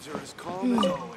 Things are as calm as always.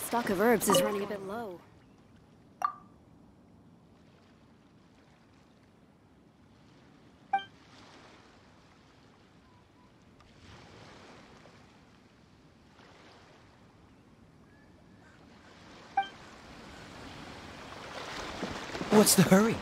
Stock of herbs is running a bit low. What's the hurry?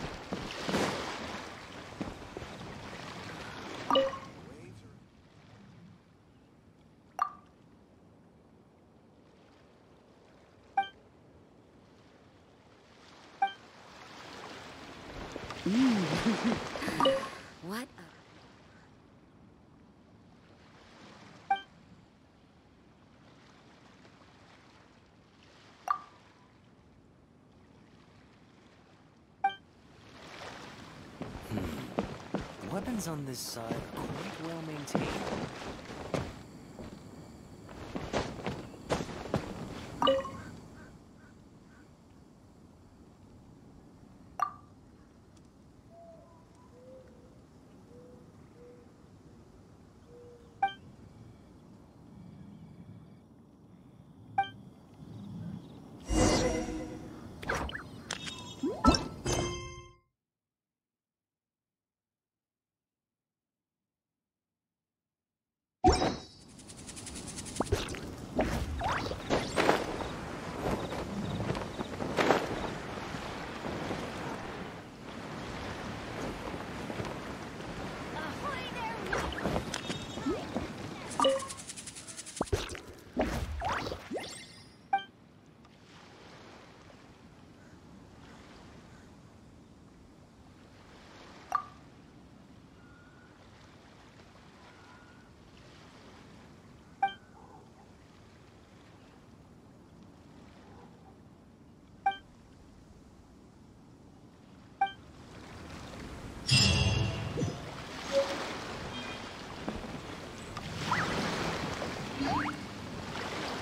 Weapons on this side are quite well maintained.